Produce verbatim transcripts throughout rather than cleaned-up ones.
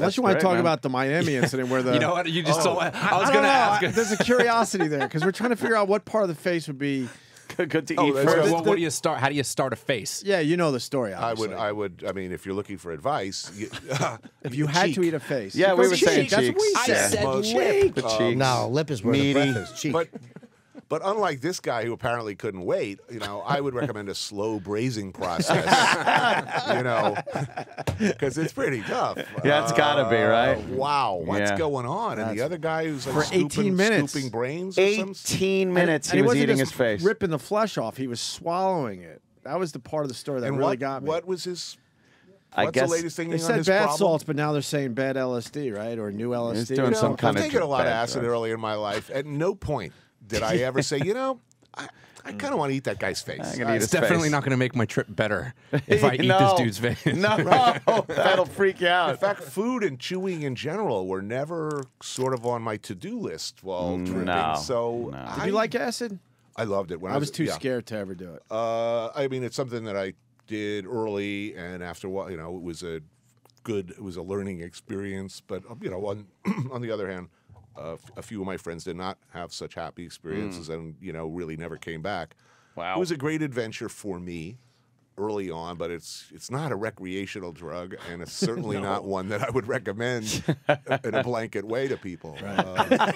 Unless you want to talk man. about the Miami incident where the... You know what? You just oh. told... I was going to ask. I, there's a curiosity there because we're trying to figure out what part of the face would be... Good to eat. First, what do you start? How do you start a face? Yeah, you know the story. Obviously. I would. I would. I mean, if you're looking for advice, you, uh, if you had cheek. to eat a face, yeah, we were saying cheeks. That's what we said. I said well, lip. The cheeks. Um, no, lip is where the breath is. Cheek. But, but unlike this guy who apparently couldn't wait, you know, I would recommend a slow braising process. You know, because it's pretty tough. Yeah, it's uh, gotta be right. Wow, what's yeah. going on? That's and the other guy who's like for scooping, eighteen minutes, scooping brains. Or eighteen something? minutes, and, and he was eating his face, ripping the flesh off. He was swallowing it. That was the part of the story that and really what, got me. What was his? I What's guess the latest thing they said bad problem? salts, but now they're saying bad L S D, right, or new L S D? He's doing you know, some kind I've taken a lot of acid drugs. early in my life. At no point did I ever say, you know, I, I kind of want to eat that guy's face. Uh, eat it's definitely face. not going to make my trip better if I eat no. this dude's face. No, right. no, that'll freak you out. In fact, food and chewing in general were never sort of on my to-do list while no, tripping. So, no. I, did you like acid? I loved it. When I, I was, was too yeah. scared to ever do it. Uh, I mean, it's something that I did early, and after a while, you know, it was a good, it was a learning experience. But you know, on on the other hand. Uh, a few of my friends did not have such happy experiences mm. and, you know, really never came back. Wow. It was a great adventure for me early on, but it's it's not a recreational drug, and it's certainly no. not one that I would recommend in a blanket way to people. Right.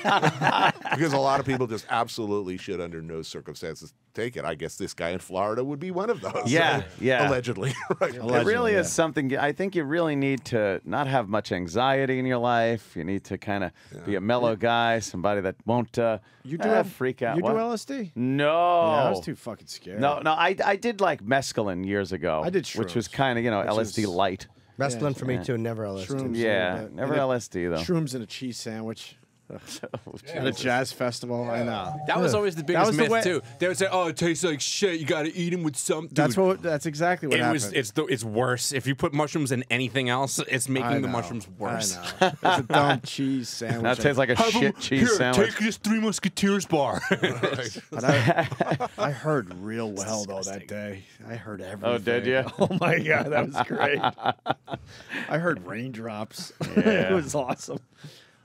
Uh, because a lot of people just absolutely should, under no circumstances, take it. I guess this guy in Florida would be one of those. Yeah, right? yeah. Allegedly. Right? Allegedly. It really yeah. is something. I think you really need to not have much anxiety in your life. You need to kind of yeah. be a mellow yeah. guy, somebody that won't uh, you do uh, have, freak out. You what? do L S D? No. Yeah, I was too fucking scared. No, no. I, I did like mescaline years ago. I did shrooms. Which was kind of, you know, which L S D is... light. Mescaline yeah. for me, yeah. too. Never L S D. Shrooms, yeah, yeah. Never L S D, though. Shrooms and a cheese sandwich. At a jazz festival, I yeah. know. That was always the biggest the myth way. too. They would say, "Oh, it tastes like shit. You got to eat them with something." That's what. That's exactly what it happened. Was, it's the, it's worse if you put mushrooms in anything else. It's making the mushrooms worse. I know. It's a dumb cheese sandwich. That tastes like a Have shit them, cheese here, sandwich. Take this Three Musketeers bar. I, I heard real well though that day. I heard everything. Oh, did you? Oh my god, that was great. I heard raindrops. Yeah. It was awesome.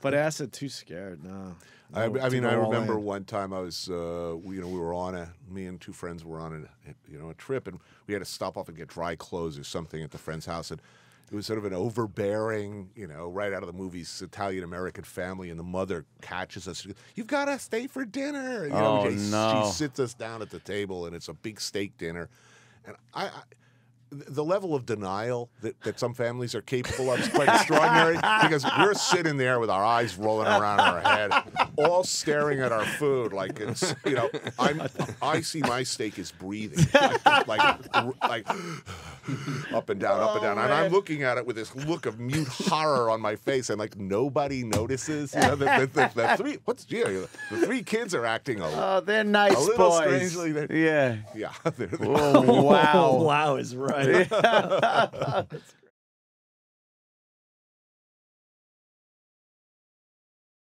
But acid, too scared. No, I, I mean, I remember in. one time I was, uh, we, you know, we were on a, me and two friends were on a, you know, a trip, and we had to stop off and get dry clothes or something at the friend's house, and it was sort of an overbearing, you know, right out of the movies, Italian American family, and the mother catches us. She goes, "You've got to stay for dinner." You know, oh she, no! She sits us down at the table, and it's a big steak dinner, and I. I The level of denial that, that some families are capable of is quite extraordinary because we're sitting there with our eyes rolling around in our head, all staring at our food like it's, you know, I'm, I see my steak is breathing, like, like, like up and down, up and down. And I'm looking at it with this look of mute horror on my face and like nobody notices. You know, the, the, the, the three, what's, yeah, the three kids are acting a little. Oh, they're nice a little boys. Strangely. Yeah. Yeah. They're, they're, oh, wow. Wow is right.